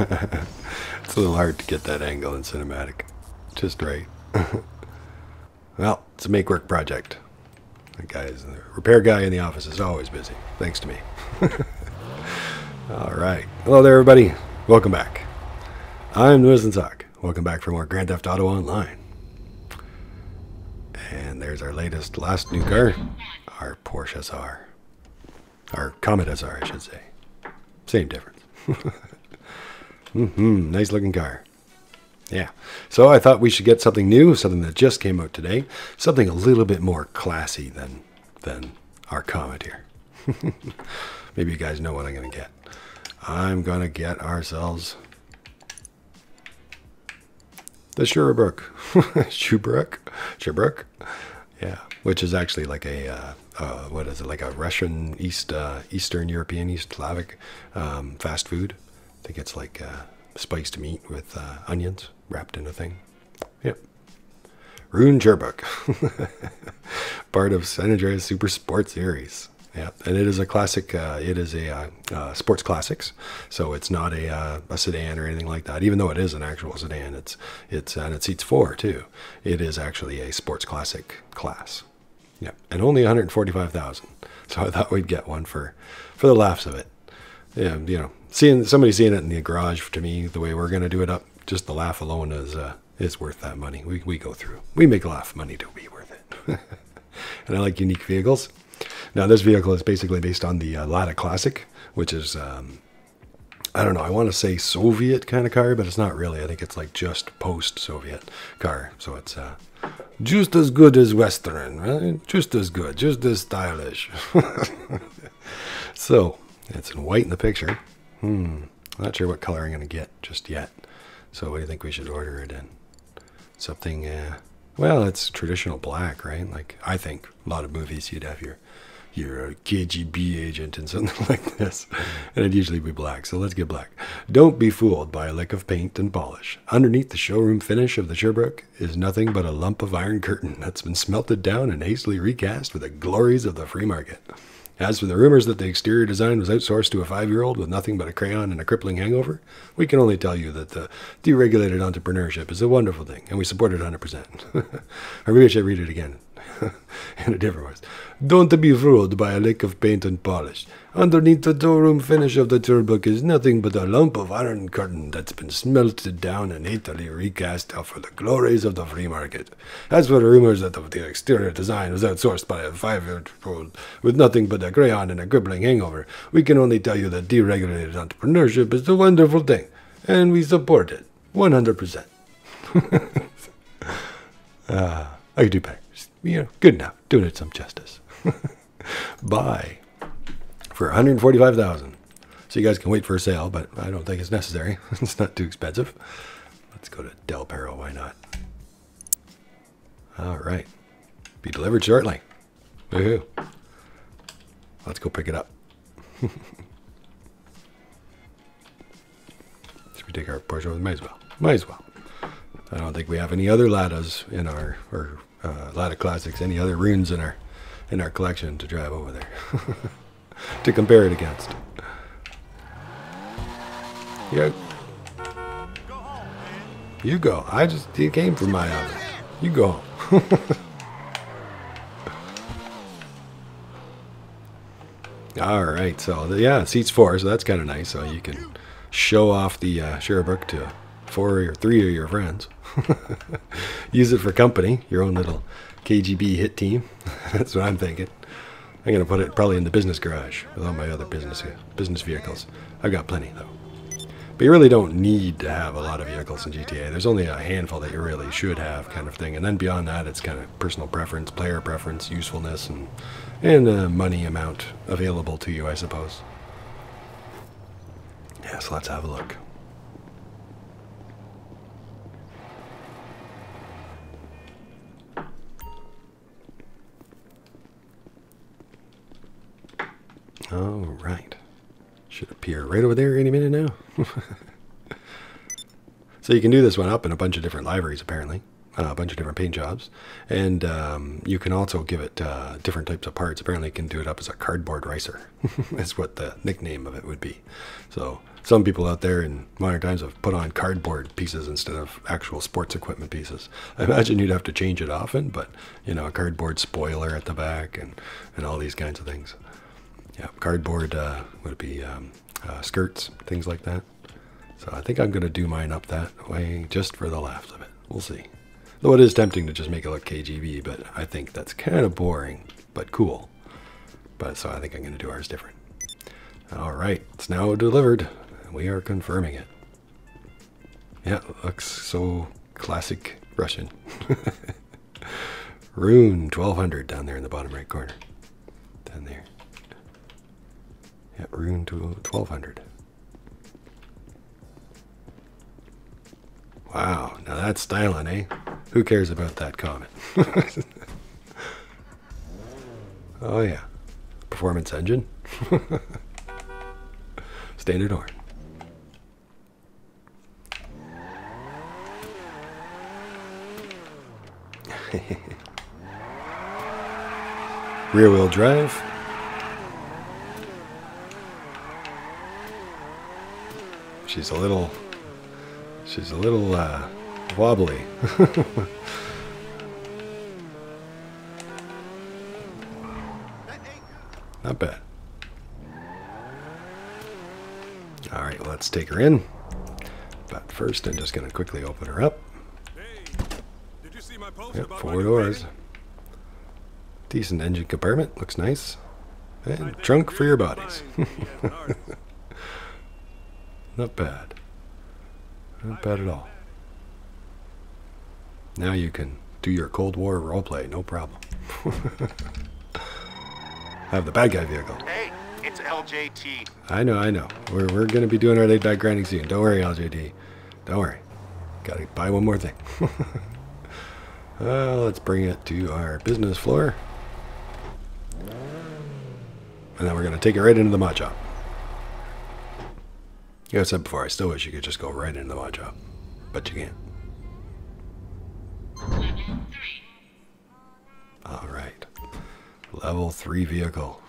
It's a little hard to get that angle in cinematic. Just right. Well, it's a make work project. That guy is the repair guy in the office is always busy, thanks to me. All right. Hello there, everybody. Welcome back. I'm TheMissingSock. Welcome back for more Grand Theft Auto Online. And there's our last new car, our Porsche SR. Our Comet SR, I should say. Same difference. Nice looking car. Yeah. So I thought we should get something new, something that just came out today. Something a little bit more classy than our Comet here. Maybe you guys know what I'm going to get. I'm going to get ourselves the Sherbrooke. Sherbrooke? Yeah. Which is actually like a, what is it? Like a Russian, Eastern European, East Slavic fast food. I think it's like spiced meat with onions wrapped in a thing. Yep. Rune Cheburek. Part of San Andreas Super Sports Series. Yeah, and it is a classic, it is a sports classics, so it's not a, a sedan or anything like that, even though it is an actual sedan, and it seats four too. It is actually a sports classic class, yeah, and only 145,000, so I thought we'd get one for the laughs of it. Yeah, you know, seeing it in the garage, to me, the way we're going to do it up, just the laugh alone is worth that money. We go through, we make laugh money to be worth it. And I like unique vehicles. Now, this vehicle is basically based on the Lada Classic, which is, I don't know, I want to say Soviet kind of car, but it's not really. I think it's like just post-Soviet car. So it's just as good as Western, right? Just as good, just as stylish. So, it's in white in the picture. Not sure what color I'm going to get just yet. So what do you think we should order it in? Something, well, it's traditional black, right? Like, I think a lot of movies you'd have your... You're a KGB agent and something like this, and it'd usually be black, so let's get black. Don't be fooled by a lick of paint and polish. Underneath the showroom finish of the Sherbrooke is nothing but a lump of iron curtain that's been smelted down and hastily recast for the glories of the free market. As for the rumors that the exterior design was outsourced to a 5-year-old with nothing but a crayon and a crippling hangover, we can only tell you that the deregulated entrepreneurship is a wonderful thing, and we support it 100%. Or maybe I should read it again. In a different voice. Don't be fooled by a lick of paint and polish. Underneath the showroom finish of the Turbok is nothing but a lump of iron curtain that's been smelted down and hastily recast out for the glories of the free market. As for the rumors that the exterior design was outsourced by a 5-year-old with nothing but a crayon and a crippling hangover, we can only tell you that deregulated entrepreneurship is a wonderful thing, and we support it 100%. I could do better. You know, good enough. Doing it some justice. Buy for 145,000. So you guys can wait for a sale, but I don't think it's necessary. It's not too expensive. Let's go to Del Perro. Why not? All right. Be delivered shortly. Woohoo! Let's go pick it up. Should we take our Porsche? Might as well. Might as well. I don't think we have any other Ladas in our Lada Classics, any other runes in our collection to drive over there to compare it against. Yeah, you go. You came from my office. You go home. All right. So yeah, it seats four, so that's kind of nice. So you can show off the Sherbrooke to 4 or 3 of your friends. Use it for company, your own little KGB hit team. That's what I'm thinking. I'm gonna put it probably in the business garage with all my other business vehicles. I've got plenty though. But you really don't need to have a lot of vehicles in GTA. There's only a handful that you really should have, kind of thing. And then beyond that, it's kind of personal preference, player preference, usefulness, and money amount available to you, I suppose. Yeah, so let's have a look. All right, should appear right over there any minute now. So you can do this one up in a bunch of different liveries, apparently. a bunch of different paint jobs. And you can also give it different types of parts. Apparently you can do it up as a cardboard racer. That's what the nickname of it would be. So some people out there in modern times have put on cardboard pieces instead of actual sports equipment pieces. I imagine you'd have to change it often, but you know, a cardboard spoiler at the back and all these kinds of things. Yeah, cardboard would it be skirts, things like that. So I think I'm going to do mine up that way just for the laughs of it. We'll see. Though it is tempting to just make it look KGB, but I think that's kind of boring, but cool. But so I think I'm going to do ours different. All right, it's now delivered. We are confirming it. Yeah, it looks so classic Russian. Rune 1200 down there in the bottom right corner. Down there. Yeah, Rune 1200. Wow, now that's styling, eh? Who cares about that comment? Oh yeah, performance engine. Standard horn. Rear wheel drive. She's a little wobbly. Not bad. All right, let's take her in. But first, I'm just going to quickly open her up. Yep, four doors. Decent engine compartment, looks nice. And trunk for your bodies. Not bad. Not bad at all. Now you can do your Cold War roleplay, no problem. I have the bad guy vehicle. Hey, it's LJT. I know. We're going to be doing our laid back grinding soon. Don't worry, LJT. Don't worry. Got to buy one more thing. Let's bring it to our business floor. And then we're going to take it right into the mod shop. Like I said before, I still wish you could just go right into the mod shop, but you can't. All right, level 3 vehicle.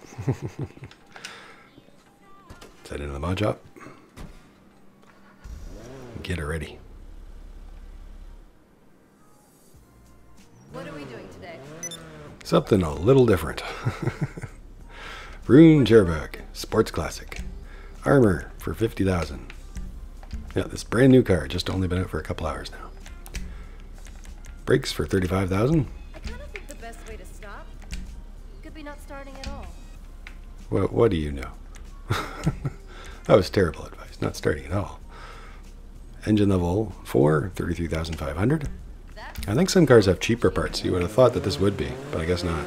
Set into the mod shop. Get her ready. What are we doing today? Something a little different. Rune Cheburek, Sports Classic. Armor for 50,000. Yeah, this brand new car, just only been out for a couple hours now. Brakes for 35,000. I kind of think the best way to stop could be not starting at all. Well, what do you know? That was terrible advice, not starting at all. Engine level 4, 33,500. I think some cars have cheaper parts. You would have thought that this would be, but I guess not.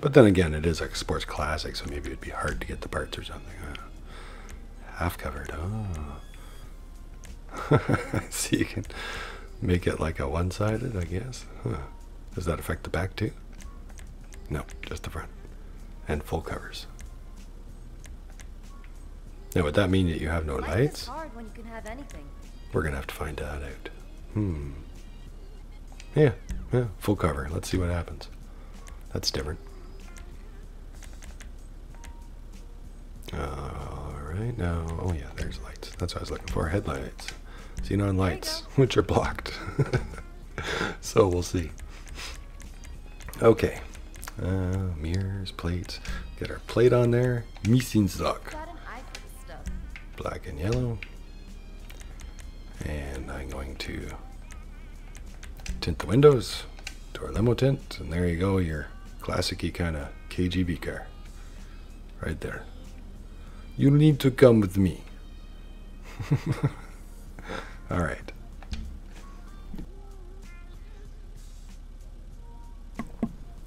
But then again, it is a sports classic, so maybe it'd be hard to get the parts or something. Half covered. Oh. So you can make it like a one-sided, I guess. Huh. Does that affect the back too? No, just the front. And full covers. Now would that mean that you have no lights? Hard when you can have anything. We're gonna have to find that out. Yeah, full cover. Let's see what happens. That's different. No, oh yeah, there's lights. That's what I was looking for. Headlights, xenon lights, which are blocked. So we'll see. Okay, mirrors, plates. Get our plate on there. TheMissingSock. Black and yellow. And I'm going to tint the windows to our limo tint, and there you go. Your classic-y kind of KGB car, right there. You need to come with me. All right.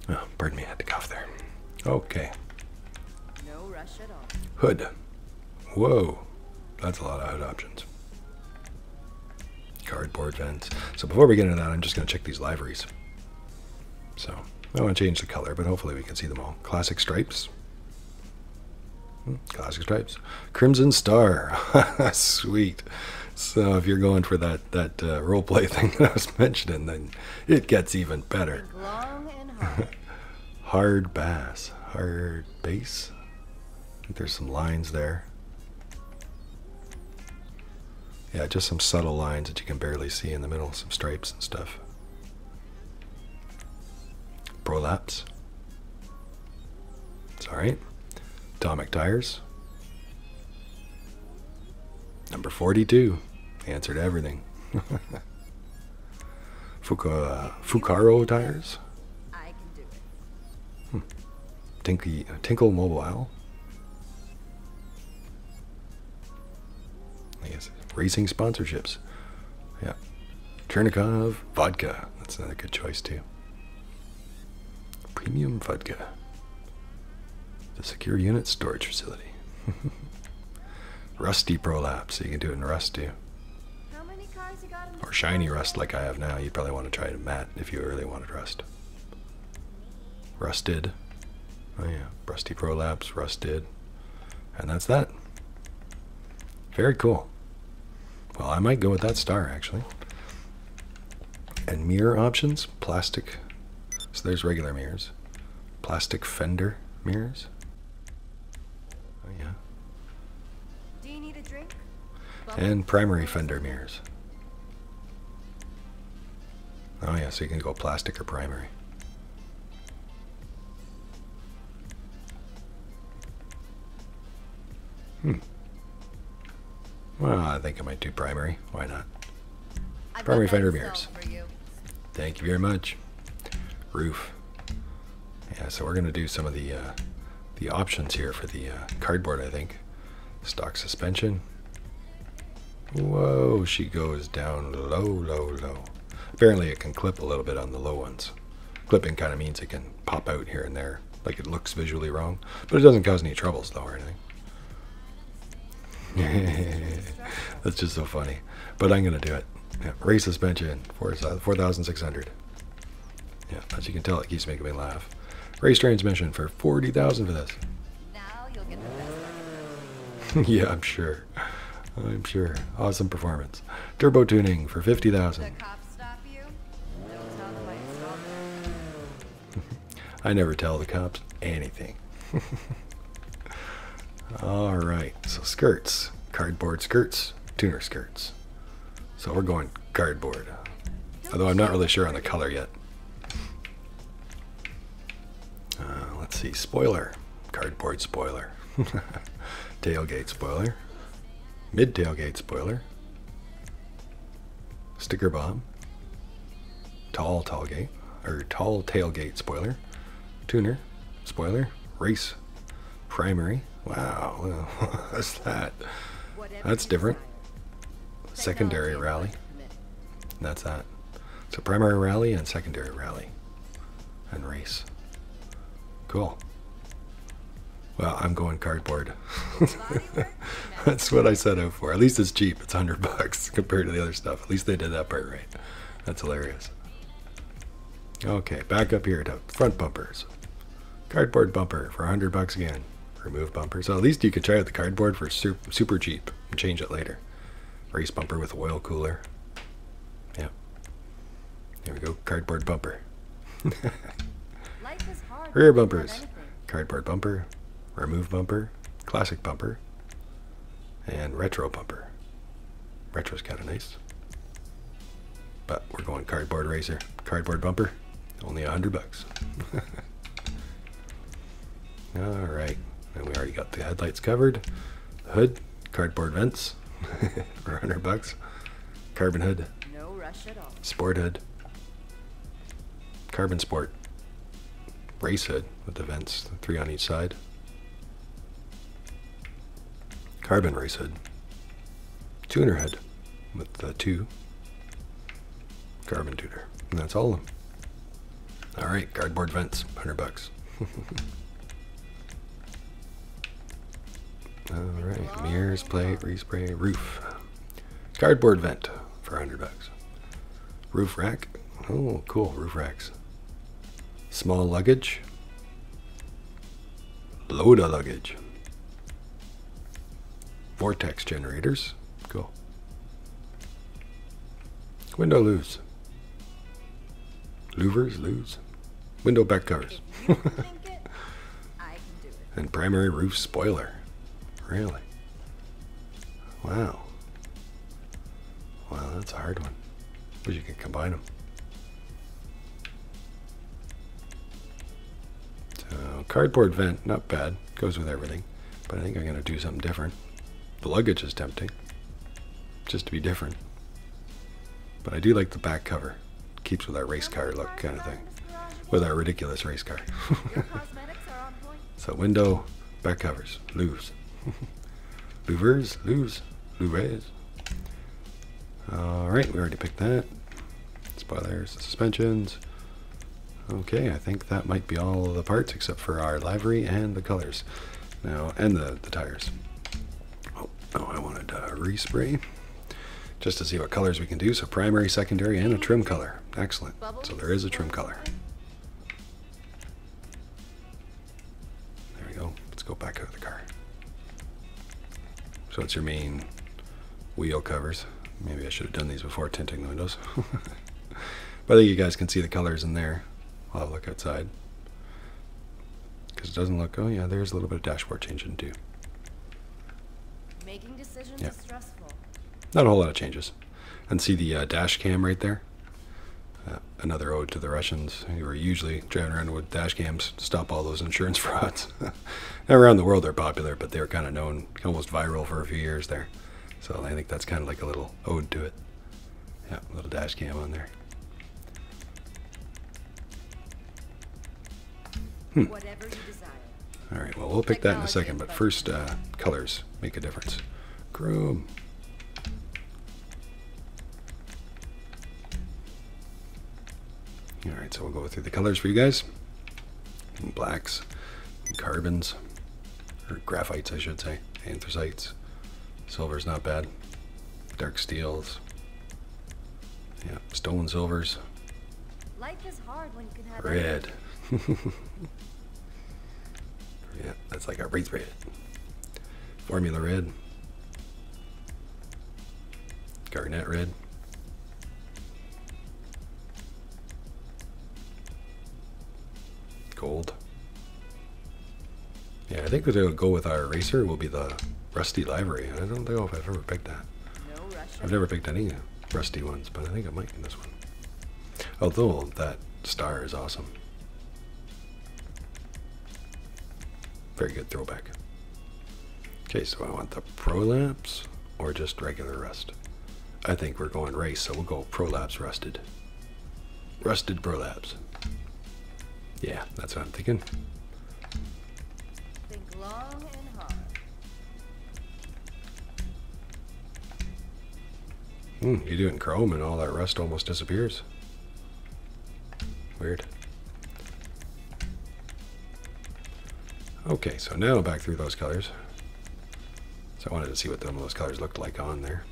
Oh, pardon me, I had to cough there. Okay. No rush at all. Hood. Whoa, that's a lot of hood options. Cardboard vents. So before we get into that, I'm just going to check these liveries. So I want to change the color, but hopefully we can see them all. Classic stripes. Classic stripes. Crimson Star. Sweet. So if you're going for that roleplay thing that I was mentioning, then it gets even better. Hard bass, hard bass. I think there's some lines there. Yeah, just some subtle lines that you can barely see in the middle, some stripes and stuff. Prolapse. It's alright. Atomic tires. Number 42. Answer to everything. Fucaro tires. Tinkle Mobile. I guess racing sponsorships. Yeah. Chernikov Vodka. That's another good choice too. Premium Vodka. The secure unit storage facility. Rusty Prolapse. So you can do it in Rust too. How many cars you got in or Shiny Rust like I have now. You'd probably want to try it in matte if you really wanted Rust. Rusted. Oh yeah, Rusty Prolapse, Rusted, and that's that. Very cool. Well, I might go with that star actually. And mirror options, plastic. So there's regular mirrors, plastic fender mirrors. Oh yeah. Do you need a drink? And primary fender mirrors. Oh yeah, so you can go plastic or primary. Well, I think I might do primary. Why not? Primary fender mirrors. Thank you very much. Roof. Yeah, so we're going to do some of the options here for the cardboard, I think. Stock suspension. Whoa, she goes down low, low, low. Apparently it can clip a little bit on the low ones. Clipping kind of means it can pop out here and there. Like it looks visually wrong. But it doesn't cause any troubles though or anything. That's just so funny, but I'm gonna do it. Yeah, race suspension 4,600. Yeah, as you can tell, it keeps making me laugh. Race transmission for 40,000 for this. Now you'll get the best. Yeah, I'm sure. I'm sure. Awesome performance. Turbo tuning for 50,000. I never tell the cops anything. Alright, so skirts. Cardboard skirts, tuner skirts. So we're going cardboard. Although I'm not really sure on the color yet. Let's see, spoiler. Cardboard spoiler. Tailgate spoiler. Mid tailgate spoiler. Sticker bomb. Tall tailgate spoiler. Tuner spoiler. Race primary. Wow, what's that? That's different. Secondary rally. That's that. So primary rally and secondary rally. And race. Cool. Well, I'm going cardboard. That's what I set out for. At least it's cheap. It's $100 compared to the other stuff. At least they did that part right. That's hilarious. Okay, back up here to front bumpers. Cardboard bumper for $100 again. Remove bumper. So at least you could try out the cardboard for super cheap and change it later. Race bumper with oil cooler. Yeah. There we go. Cardboard bumper. Rear bumpers. Cardboard bumper. Remove bumper. Classic bumper. And retro bumper. Retro's kind of nice. But we're going cardboard racer. Cardboard bumper. Only $100. Alright. And we already got the headlights covered. The hood, cardboard vents for $100. Carbon hood. No rush at all. Sport hood. Carbon sport. Race hood with the vents, 3 on each side. Carbon race hood. Tuner hood with the 2. Carbon tuner. And that's all of them. Alright, cardboard vents, $100. Alright, mirrors, plate, respray, roof. Cardboard vent for $100. Roof rack. Oh, cool, roof racks. Small luggage. Load of luggage. Vortex generators. Cool. Window loose. Louvers lose. Window back covers. And primary roof spoiler. Really? Wow. Wow, that's a hard one. But you can combine them. So, cardboard vent, not bad. Goes with everything. But I think I'm going to do something different. The luggage is tempting. Just to be different. But I do like the back cover. Keeps with that race car look kind of thing. With our ridiculous race car. So window, back covers, louvers. Louvers, louvers, louvers. Alright, we already picked that. Spoilers, suspensions. Okay, I think that might be all of the parts except for our livery and the colors. Now, and the tires. Oh, I wanted to respray. Just to see what colors we can do. So primary, secondary, and a trim color. Excellent. So there is a trim color. There we go. Let's go back out of the car. So it's your main wheel covers. Maybe I should have done these before tinting the windows. But I think you guys can see the colors in there. I'll look outside. Because it doesn't look... Oh yeah, there's a little bit of dashboard changing too. Making decisions is stressful. Not a whole lot of changes. And see the dash cam right there? Another ode to the Russians, who were usually driving around with dash cams to stop all those insurance frauds. Around the world they're popular, but they were kind of known, almost viral for a few years there. So I think that's kind of like a little ode to it. Yeah, a little dash cam on there. Whatever you desire. All right, well, we'll pick that in a second, but first, colors make a difference. Chrome. All right, so we'll go through the colors for you guys. And blacks, and carbons, or graphites, I should say, anthracites. Silver's not bad. Dark steels. Yeah, stone silvers. Life is hard when you can have red. Yeah, that's like a race red. Formula red. Garnet red. Gold. Yeah, I think that it'll go with our racer will be the rusty livery. I don't know if I've ever picked that. No, I've never picked any rusty ones, but I think it might in this one. Although that star is awesome. Very good throwback. Okay, so I want the prolapse or just regular rust. I think we're going race, so we'll go prolapse rusted. Rusted prolapse. Yeah, that's what I'm thinking. Think long and hard. You do it in chrome and all that rust almost disappears. Weird. Okay, so now back through those colors. So I wanted to see what some of those colors looked like on there.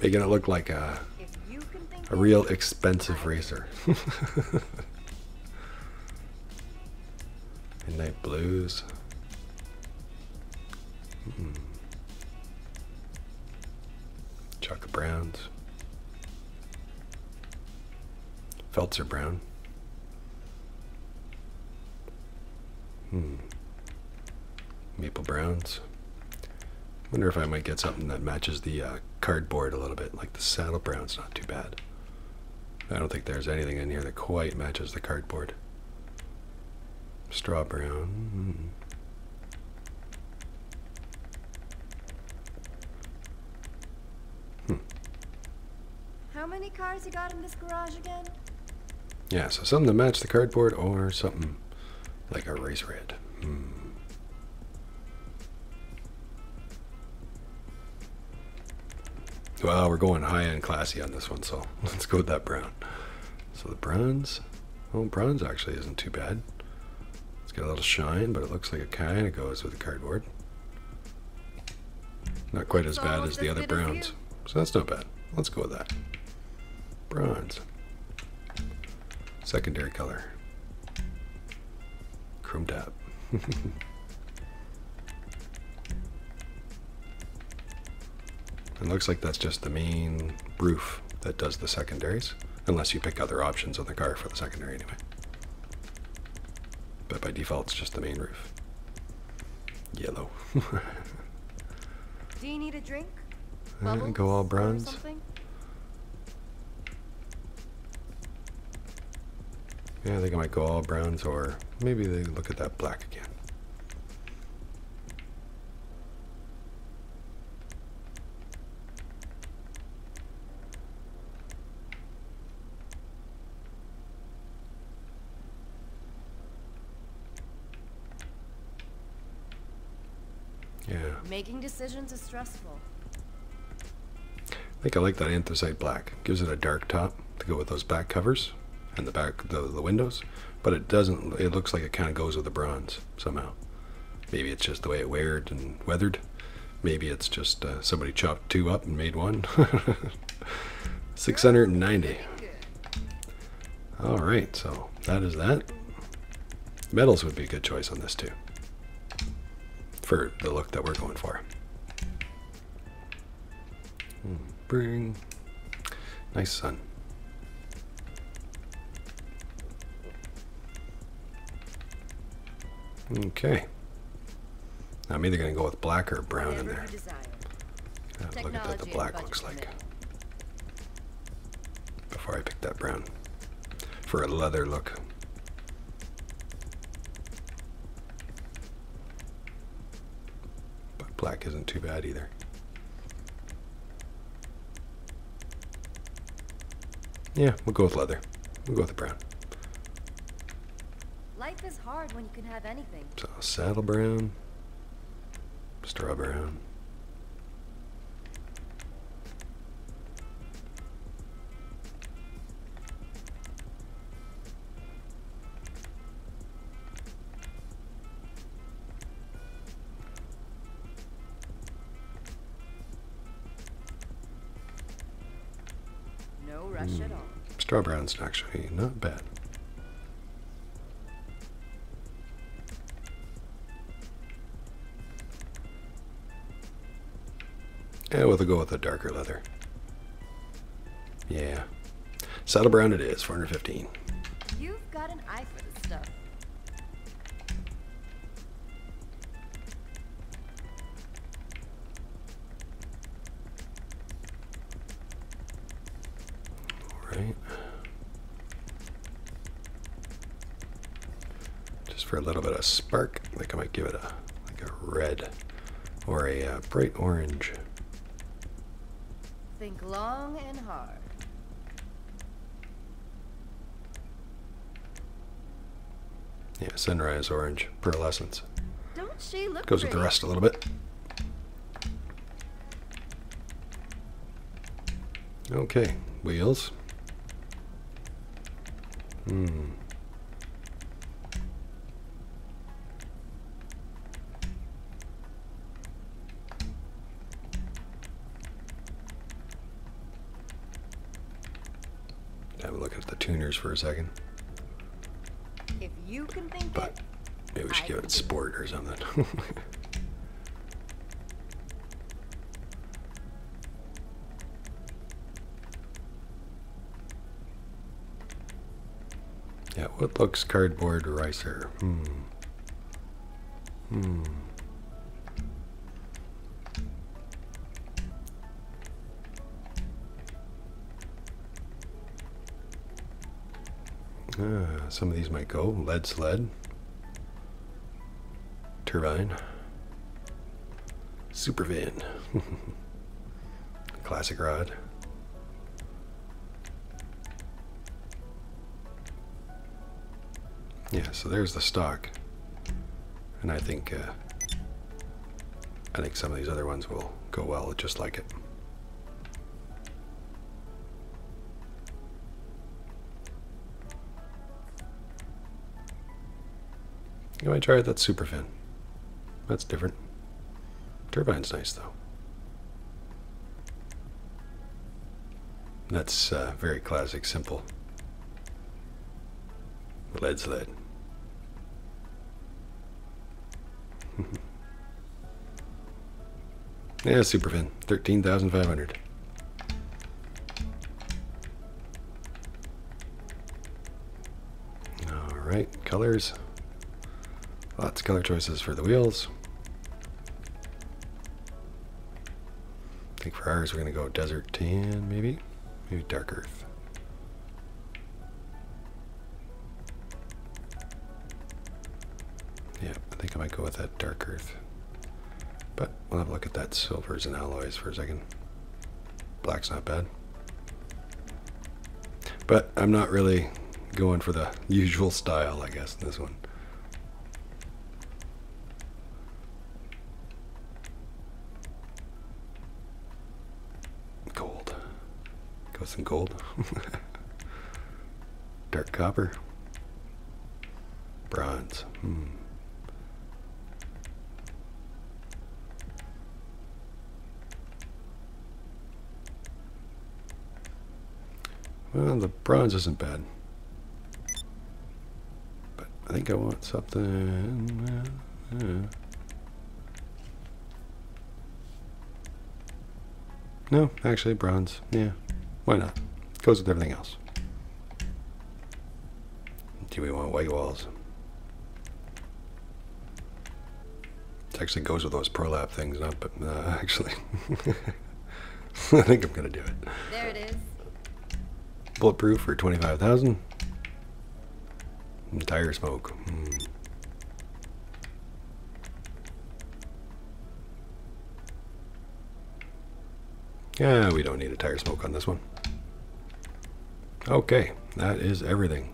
Making it look like a real expensive racer. Midnight blues. Chocolate browns. Feltzer brown. Maple browns. Wonder if I might get something that matches the cardboard a little bit, like the saddle brown's not too bad. I don't think there's anything in here that quite matches the cardboard. Straw brown. How many cars you got in this garage again? Yeah, so something to match the cardboard or something like a race red. Well, we're going high and classy on this one, so let's go with that brown. So the bronze, oh, bronze actually isn't too bad. It's got a little shine, but it looks like it kind of goes with the cardboard. Not quite as bad as the other browns, so that's not bad. Let's go with that. Bronze. Secondary color. Chrome dab. It looks like that's just the main roof that does the secondaries, unless you pick other options on the car for the secondary anyway. But by default, it's just the main roof. Yellow. Do you need a drink? Go all bronze. Yeah, I think I might go all browns, or maybe they look at that black again. Yeah. Making decisions is stressful. I think I like that anthracite black. Gives it a dark top to go with those back covers and the back the windows, but it doesn't, it looks like it kind of goes with the bronze somehow. Maybe it's just the way it weared and weathered. Maybe it's just somebody chopped two up and made one. 690. All right, so that is that. Metals would be a good choice on this too, for the look that we're going for. Bring nice sun. Okay. Now I'm either going to go with black or brown in there. Look at what the black looks like. Before I pick that brown. For a leather look. But black isn't too bad either. Yeah, we'll go with leather. We'll go with the brown. Life is hard when you can have anything. So saddle brown, straw brown. No rush at all. Straw brown's actually not bad. Yeah, we'll go with a darker leather. Yeah. Saddle brown it is, 415. You've got an eye for this stuff. All right. Just for a little bit of spark, I think I might give it a like a red or a bright orange. Think long and hard. Yeah, sunrise orange, pearlescence. Don't she look goes pretty with the rest a little bit. Okay, wheels. Have a look at the tuners for a second. If you can think but maybe we should give it sport or something. Yeah, what looks cardboard ricer? Some of these might go. Lead sled. Turbine. Super van. Classic rod. Yeah, so there's the stock. And I think some of these other ones will go well just like it. You might try that super fin. That's different. Turbine's nice though. That's very classic, simple. Lead sled. Yeah, super fin. 13,500. Alright, colors. Lots of color choices for the wheels. I think for ours we're going to go desert tan, maybe? Maybe dark earth. Yeah, I think I might go with that dark earth. But we'll have a look at that silvers and alloys for a second. Black's not bad. But I'm not really going for the usual style, I guess, in this one. Gold. Go with some gold. Dark copper. Bronze. Well, the bronze isn't bad. But I think I want something... No, actually bronze. Yeah, why not? Goes with everything else. Do we want white walls? It actually goes with those prolap things, not but actually. I think I'm gonna do it. There it is. Bulletproof for 25,000. Tire smoke. Yeah, we don't need a tire smoke on this one. Okay, that is everything.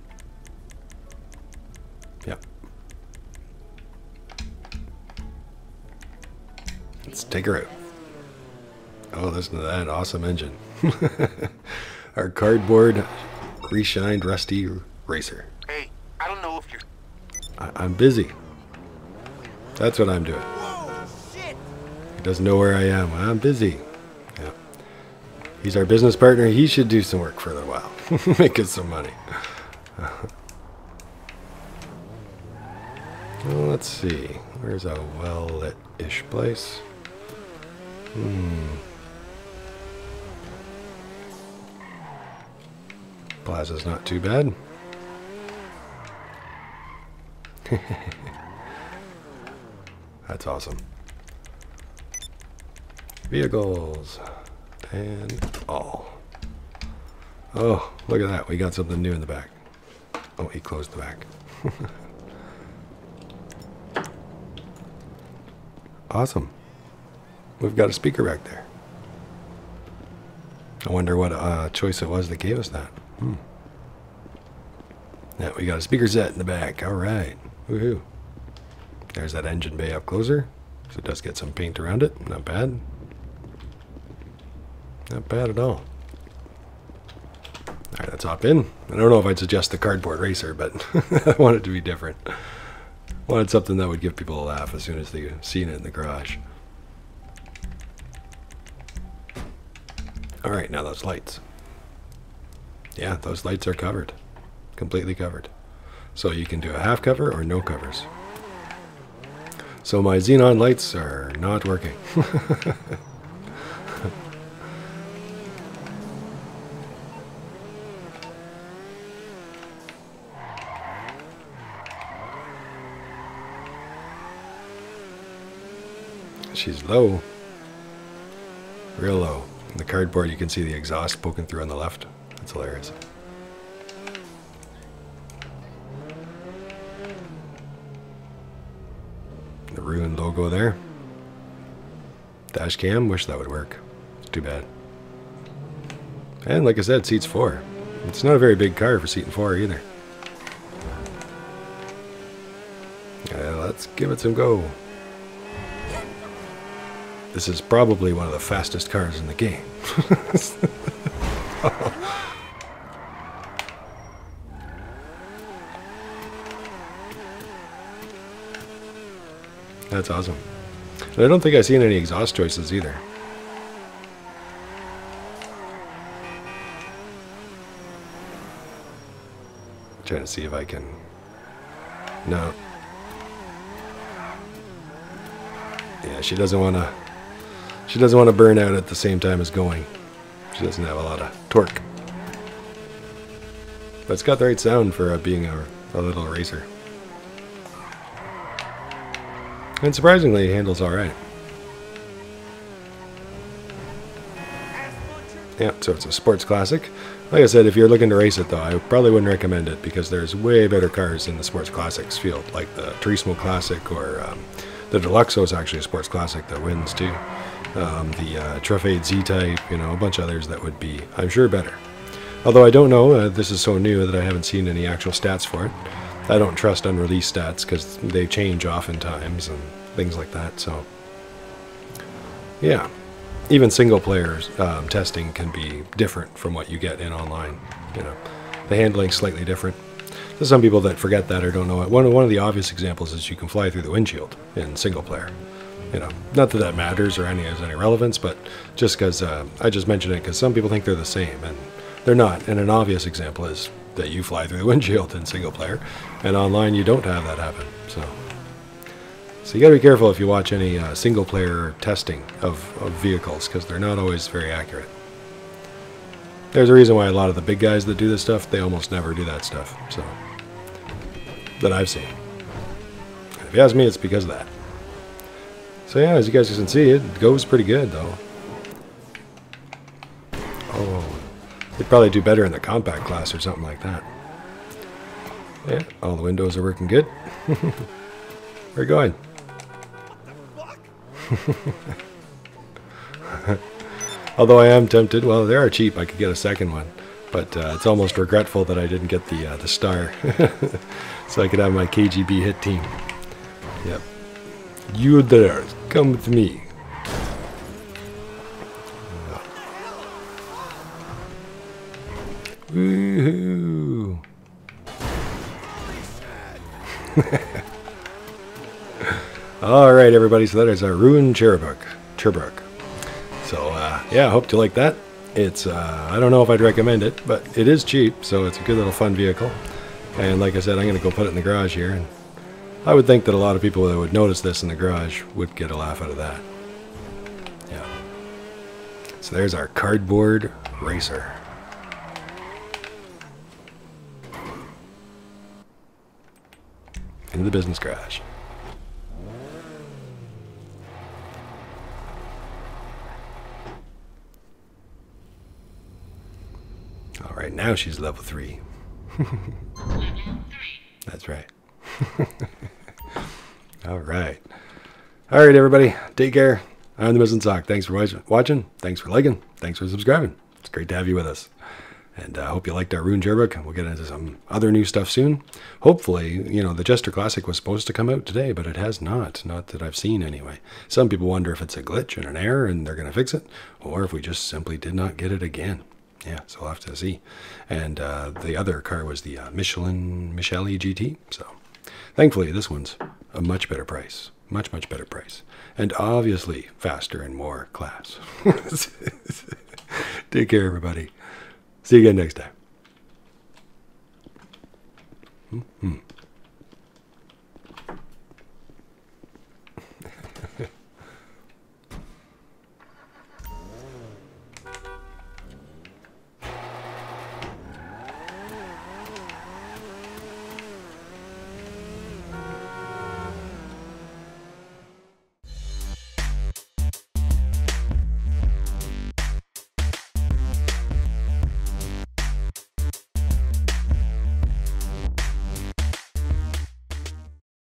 Yep. Let's take her out. Oh, listen to that awesome engine. Our cardboard, reshined, rusty racer. Hey, I don't know if you're... I'm busy. That's what I'm doing. Whoa, shit. He doesn't know where I am. I'm busy. Yeah. He's our business partner. He should do some work for a little while. Make us some money. Well, let's see. Where's a well-lit-ish place? Plaza's not too bad. That's awesome. Vehicles and all. Oh, look at that. We got something new in the back. Oh, he closed the back. Awesome. We've got a speaker back there. I wonder what choice it was that gave us that. Yeah, we got a speaker set in the back. Alright. Woohoo. There's that engine bay up closer. So it does get some paint around it. Not bad. Not bad at all. Alright, let's hop in. I don't know if I'd suggest the cardboard racer, but I want it to be different. I wanted something that would give people a laugh as soon as they've seen it in the garage. Alright, now those lights. Yeah, those lights are covered. Completely covered. So you can do a half cover or no covers. So my xenon lights are not working. She's low. Real low. In the cardboard you can see the exhaust poking through on the left. That's hilarious. The Rune logo there. Dash cam, wish that would work. It's too bad. And like I said, seats 4. It's not a very big car for seating 4 either. Let's give it some go. This is probably one of the fastest cars in the game. That's awesome. And I don't think I've seen any exhaust choices either. I'm trying to see if I can... No. Yeah, she doesn't want to She doesn't want to burn out at the same time as going. She doesn't have a lot of torque. But it's got the right sound for being a little racer. And surprisingly, it handles alright. Yeah, so it's a sports classic. Like I said, if you're looking to race it though, I probably wouldn't recommend it because there's way better cars in the sports classics field, like the Turismo Classic or the Deluxo is actually a sports classic that wins too. The Trefade Z Type, you know, a bunch of others that would be, I'm sure, better. Although I don't know, this is so new that I haven't seen any actual stats for it. I don't trust unreleased stats because they change oftentimes and things like that, so yeah. Even single player testing can be different from what you get in online. You know, the handling's slightly different. There's some people that forget that or don't know it. One of the obvious examples is you can fly through the windshield in single player. You know, not that that matters or has any relevance, but just because I just mentioned it because some people think they're the same and they're not. And an obvious example is that you fly through the windshield in single player, and online you don't have that happen. So you got to be careful if you watch any single-player testing of vehicles because they're not always very accurate. There's a reason why a lot of the big guys that do this stuff, they almost never do that stuff. So that I've seen. And if you ask me, it's because of that. So yeah, as you guys can see, it goes pretty good though. Oh, they'd probably do better in the compact class or something like that. Yeah, all the windows are working good. We're going. Although I am tempted, well, they are cheap. I could get a second one, but it's almost regretful that I didn't get the star, so I could have my KGB hit team. Yep, you there, come with me. Woohoo! All right, everybody. So that is our Rune Cheburek. So yeah, I hope you like that. It's I don't know if I'd recommend it, but it is cheap, so it's a good little fun vehicle. And like I said, I'm going to go put it in the garage here. And I would think that a lot of people that would notice this in the garage would get a laugh out of that. Yeah. So there's our cardboard racer. In the business garage. Alright, now she's level 3. That's right. Alright. Alright, everybody. Take care. I'm TheMissingSock. Thanks for watching. Thanks for liking. Thanks for subscribing. It's great to have you with us. And I hope you liked our Rune Cheburek. We'll get into some other new stuff soon. Hopefully, you know, the Jester Classic was supposed to come out today, but it has not. Not that I've seen, anyway. Some people wonder if it's a glitch and an error and they're going to fix it, or if we just simply did not get it again. Yeah, so we'll have to see. And the other car was the Michelin GT. So thankfully, this one's a much better price. Much, much better price. And obviously faster and more class. Take care, everybody. See you again next time.